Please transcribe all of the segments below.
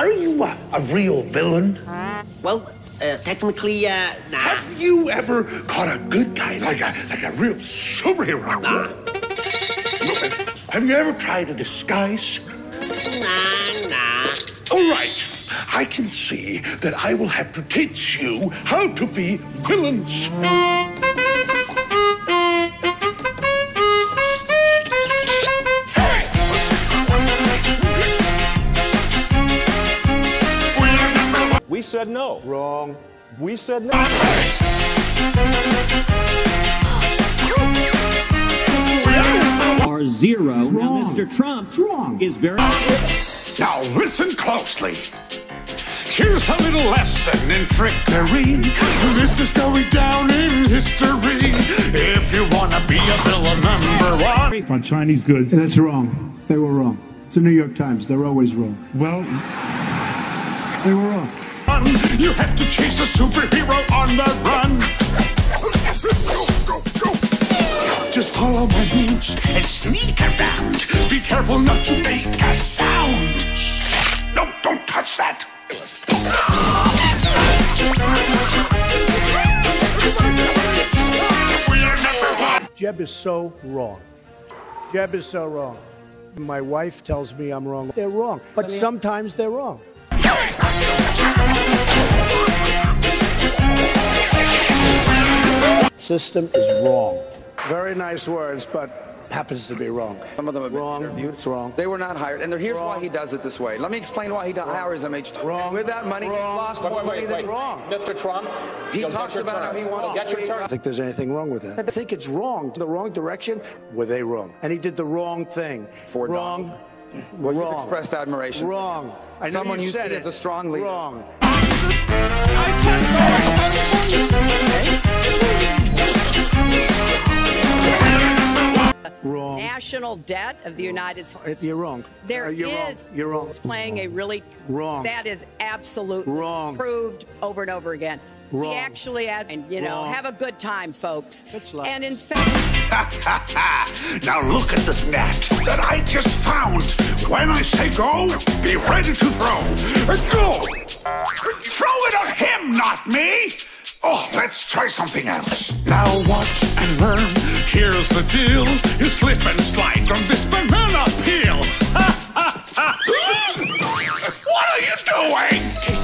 Are you a real villain? Well, technically, nah. Have you ever caught a good guy, like a real superhero? Nah. Look, have you ever tried a disguise? Nah. All right. I can see that I will have to teach you how to be villains. We said no. Wrong. We said no. Are zero. Wrong. Now, Mr. Trump wrong. Is very. Now listen closely. Here's a little lesson in trickery. This is going down in history. If you want to be a villain, number one. On Chinese goods. That's wrong. They were wrong. It's the New York Times. They're always wrong. Well, they were wrong. You have to chase a superhero on the run. Go. Just follow my moves and sneak around. Be careful not to make a sound. No, don't touch that. Jeb is so wrong. Jeb is so wrong. My wife tells me I'm wrong. They're wrong, but sometimes they're wrong. System is wrong. Very nice words, but happens to be wrong. Some of them have been interviewed. It's wrong. They were not hired. And here's why he does it this way. Let me explain why he hires them each time. Wrong. With that money, he lost more money than wrong. Mr. Trump, he talks about how he wants to get your turn. I think there's anything wrong with that. I think it's wrong. The wrong direction. Were they wrong? And he did the wrong thing. Ford wrong. Donald. Well, wrong. You've expressed admiration. Wrong. I know someone you said is a strong leader. Wrong. Wrong. National debt of the United States. You're wrong. There is. You're wrong. It's playing a really wrong. That is absolutely wrong. Proved over and over again. Wrong. He actually had, and you know, have a good time, folks. And in fact, now look at this net that I just found. When I say go, be ready to throw. Go. Throw it at him, not me. Oh, let's try something else. Now watch and learn. Here's the deal. You slip and slide on this banana peel. What are you doing?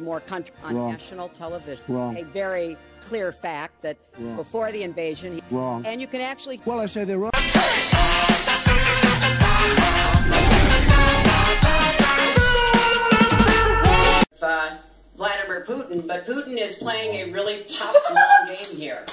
More country on national television. Wrong. A very clear fact that before the invasion, he wrong. And you can actually. Well, I say they're wrong. Vladimir Putin, but Putin is playing a really tough long game here.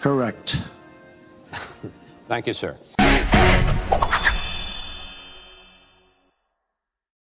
Correct. Thank you, sir.